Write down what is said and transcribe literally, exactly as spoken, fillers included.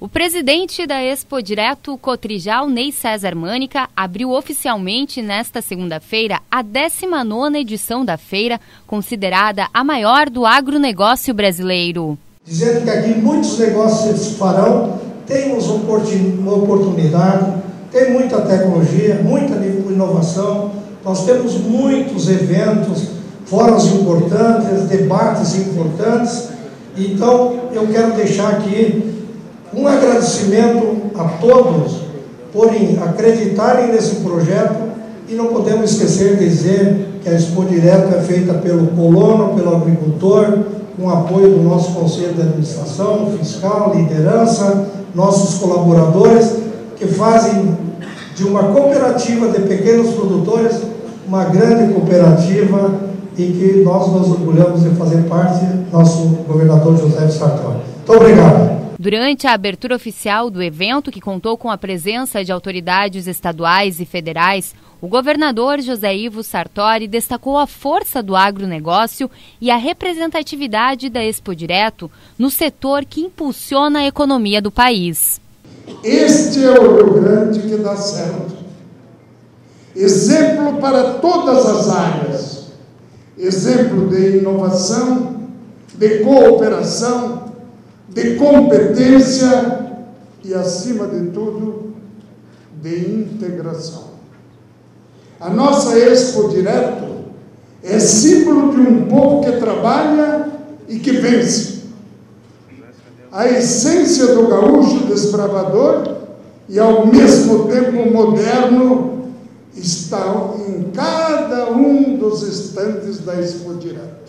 O presidente da Expodireto Cotrijal, Ney César Mânica, abriu oficialmente nesta segunda-feira a décima nona edição da feira, considerada a maior do agronegócio brasileiro. Dizendo que aqui muitos negócios se farão, temos uma oportunidade, tem muita tecnologia, muita inovação, nós temos muitos eventos, fóruns importantes, debates importantes, então eu quero deixar aqui um agradecimento a todos por acreditarem nesse projeto e não podemos esquecer de dizer que a Expodireto é feita pelo colono, pelo agricultor, com apoio do nosso Conselho de Administração, Fiscal, Liderança, nossos colaboradores que fazem de uma cooperativa de pequenos produtores uma grande cooperativa e que nós nos orgulhamos de fazer parte, nosso governador José Ivo Sartori. Muito obrigado. Durante a abertura oficial do evento, que contou com a presença de autoridades estaduais e federais, o governador José Ivo Sartori destacou a força do agronegócio e a representatividade da Expodireto no setor que impulsiona a economia do país. Este é o Rio Grande que dá certo. Exemplo para todas as áreas. Exemplo de inovação, de cooperação, de competência e, acima de tudo, de integração. A nossa Expodireto é símbolo de um povo que trabalha e que vence. A essência do gaúcho desbravador e, ao mesmo tempo, moderno está em cada um dos estantes da Expodireto.